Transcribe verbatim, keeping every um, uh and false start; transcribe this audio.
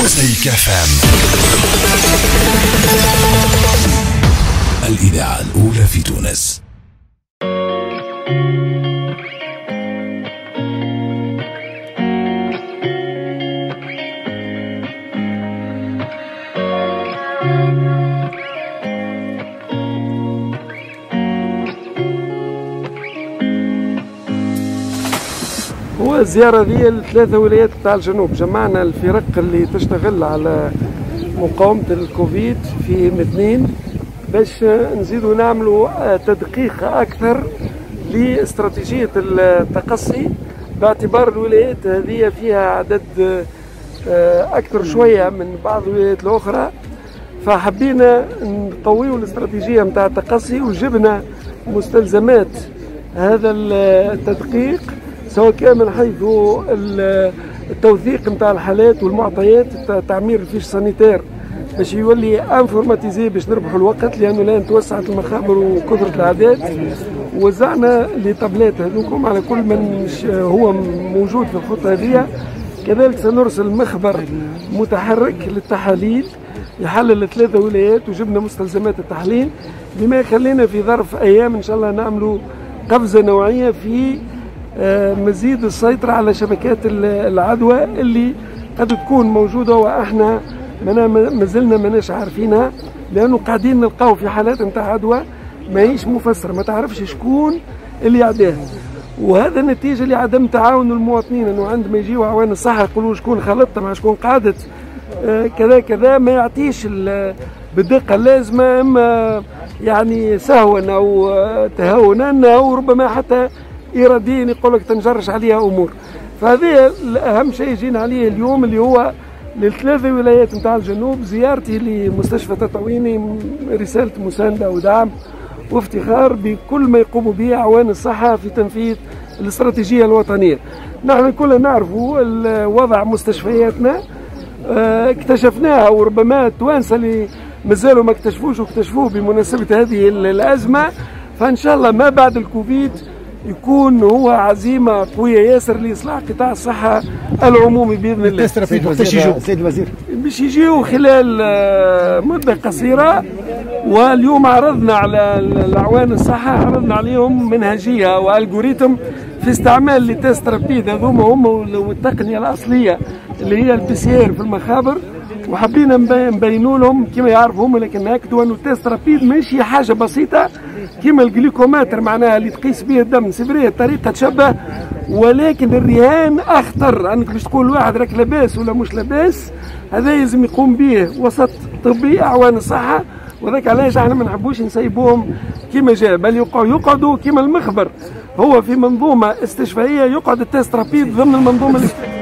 موزايك اف ام، الإذاعة الأولى في تونس. الزيارة ذي الثلاثة ولايات تاع الجنوب، جمعنا الفرق اللي تشتغل على مقاومة الكوفيد في متنين باش نزيدوا نعملوا تدقيق أكثر لاستراتيجية التقصي، باعتبار الولايات هذه فيها عدد أكثر شوية من بعض الولايات الأخرى، فحبينا نقويوا الاستراتيجية متاع التقصي وجبنا مستلزمات هذا التدقيق، سواء كان من حيث التوثيق نتاع الحالات والمعطيات، تعمير الفيش سانيتير باش يولي انفورماتيزي باش نربحوا الوقت، لانه الان توسعت المخابر وكثرت الاعداد. وزعنا لي طابلات هذوكم على كل من هو موجود في الخطه هذه. كذلك سنرسل مخبر متحرك للتحاليل يحلل ثلاثه ولايات، وجبنا مستلزمات التحليل، بما يخلينا في ظرف ايام ان شاء الله نعملوا قفزه نوعيه في مزيد السيطرة على شبكات العدوى اللي قد تكون موجودة وإحنا مازلنا ماناش عارفينها، لأنه قاعدين نلقاو في حالات نتاع عدوى ماهيش مفسرة، ما تعرفش شكون اللي عداها. وهذا النتيجة لعدم تعاون المواطنين، أنه عندما يجيو عوان الصحة يقولوا شكون خلطت مع شكون قعدت كذا كذا، ما يعطيش بالدقة اللازمة، إما يعني سهوا أو تهاونا أو ربما حتى إراديين يقول لك تنجرش عليها أمور. فهذه أهم شيء جينا عليه اليوم، اللي هو للثلاثة ولايات نتاع الجنوب، زيارتي لمستشفى تطاويني رسالة مساندة ودعم وافتخار بكل ما يقوم به أعوان الصحة في تنفيذ الاستراتيجية الوطنية. نحن كلنا نعرفوا وضع مستشفياتنا، اكتشفناها وربما التوانسة اللي مازالوا ما اكتشفوش واكتشفوه بمناسبة هذه الأزمة. فإن شاء الله ما بعد الكوفيد يكون هو عزيمه قويه ياسر لاصلاح قطاع الصحه العمومي باذن الله. سيد الوزير سيد الوزير باش يجيو خلال مده قصيره. واليوم عرضنا على العوان الصحه، عرضنا عليهم منهجيه والجوريتم في استعمال لي تيست رابيد هذوما هم والتقنيه الاصليه اللي هي البي سي ار في المخابر، وحبينا نبينوا لهم كما يعرفوا هم، لكن ناكدوا انه التيست رابيد ماشي حاجه بسيطه كما الجليكوماتر معناها اللي تقيس به الدم، سيفري الطريقه تشبه، ولكن الرهان اخطر، انك باش تقول واحد راك لاباس ولا مش لاباس، هذا لازم يقوم به وسط طبي اعوان الصحه. وذاك علاش احنا ما نحبوش نسيبوهم كما جاء، بل يقعدوا كما المخبر، هو في منظومه استشفائيه يقعد التيست رابيد ضمن المنظومه الاستشفائيه.